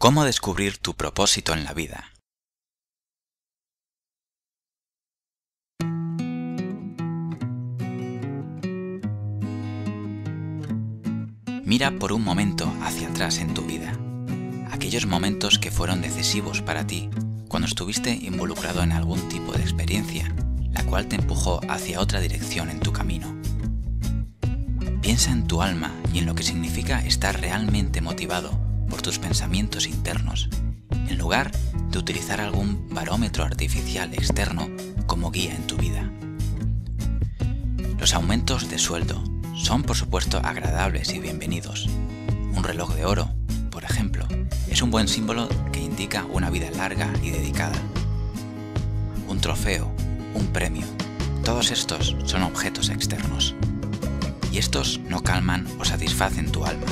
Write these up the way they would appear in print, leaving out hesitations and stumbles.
¿Cómo descubrir tu propósito en la vida? Mira por un momento hacia atrás en tu vida, aquellos momentos que fueron decisivos para ti cuando estuviste involucrado en algún tipo de experiencia, la cual te empujó hacia otra dirección en tu camino. Piensa en tu alma y en lo que significa estar realmente motivado por tus pensamientos internos, en lugar de utilizar algún barómetro artificial externo como guía en tu vida. Los aumentos de sueldo son, por supuesto, agradables y bienvenidos. Un reloj de oro, por ejemplo, es un buen símbolo que indica una vida larga y dedicada. Un trofeo, un premio, todos estos son objetos externos. Y estos no calman o satisfacen tu alma.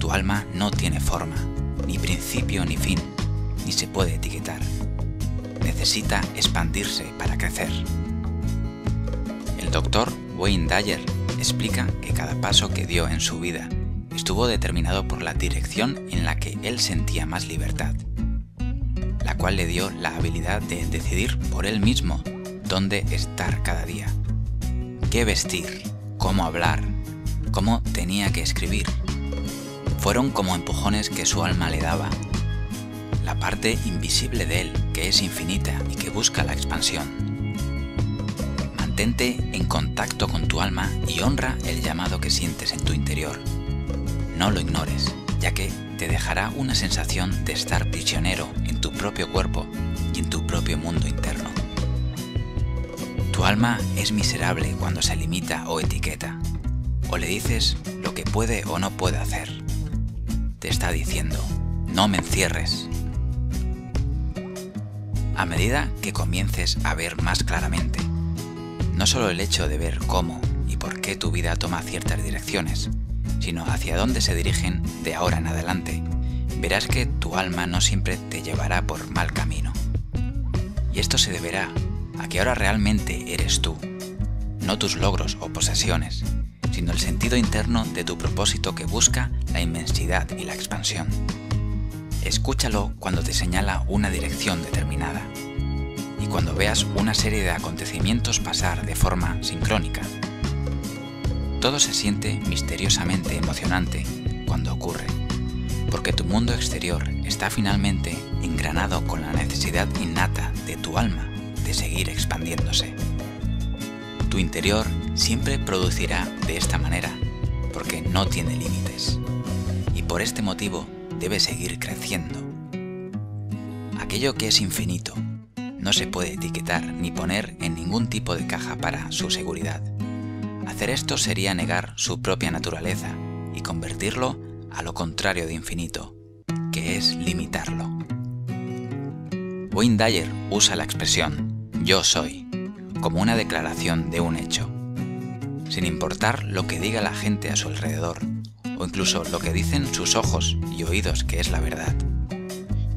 Tu alma no tiene forma, ni principio ni fin, ni se puede etiquetar. Necesita expandirse para crecer. El doctor Wayne Dyer explica que cada paso que dio en su vida estuvo determinado por la dirección en la que él sentía más libertad, la cual le dio la habilidad de decidir por él mismo dónde estar cada día, qué vestir, cómo hablar, cómo tenía que escribir. Fueron como empujones que su alma le daba, la parte invisible de él que es infinita y que busca la expansión. Mantente en contacto con tu alma y honra el llamado que sientes en tu interior. No lo ignores, ya que te dejará una sensación de estar prisionero en tu propio cuerpo y en tu propio mundo interno. Tu alma es miserable cuando se limita o etiqueta, o le dices lo que puede o no puede hacer. Te está diciendo, no me encierres. A medida que comiences a ver más claramente, no solo el hecho de ver cómo y por qué tu vida toma ciertas direcciones, sino hacia dónde se dirigen de ahora en adelante, verás que tu alma no siempre te llevará por mal camino. Y esto se deberá a que ahora realmente eres tú, no tus logros o posesiones, sino el sentido interno de tu propósito que busca la inmensidad y la expansión. Escúchalo cuando te señala una dirección determinada y cuando veas una serie de acontecimientos pasar de forma sincrónica. Todo se siente misteriosamente emocionante cuando ocurre, porque tu mundo exterior está finalmente engranado con la necesidad innata de tu alma de seguir expandiéndose. Tu interior siempre producirá de esta manera, porque no tiene límites, y por este motivo debe seguir creciendo. Aquello que es infinito no se puede etiquetar ni poner en ningún tipo de caja para su seguridad. Hacer esto sería negar su propia naturaleza y convertirlo a lo contrario de infinito, que es limitarlo. Wayne Dyer usa la expresión "yo soy" como una declaración de un hecho, sin importar lo que diga la gente a su alrededor, o incluso lo que dicen sus ojos y oídos que es la verdad.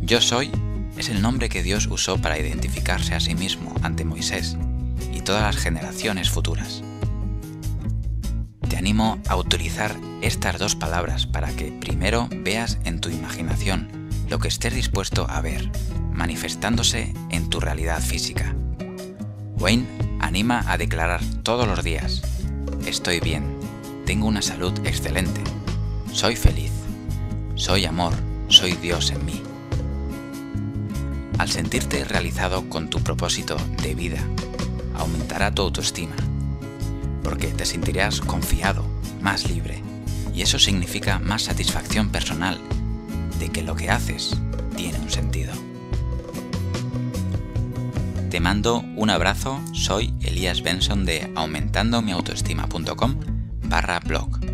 Yo soy es el nombre que Dios usó para identificarse a sí mismo ante Moisés y todas las generaciones futuras. Te animo a utilizar estas dos palabras para que primero veas en tu imaginación lo que estés dispuesto a ver, manifestándose en tu realidad física. Wayne anima a declarar todos los días: estoy bien, tengo una salud excelente, soy feliz, soy amor, soy Dios en mí. Al sentirte realizado con tu propósito de vida, aumentará tu autoestima, porque te sentirás confiado, más libre, y eso significa más satisfacción personal de que lo que haces tiene un sentido. Te mando un abrazo, soy Elías Berntsson de aumentandomiautoestima.com/blog.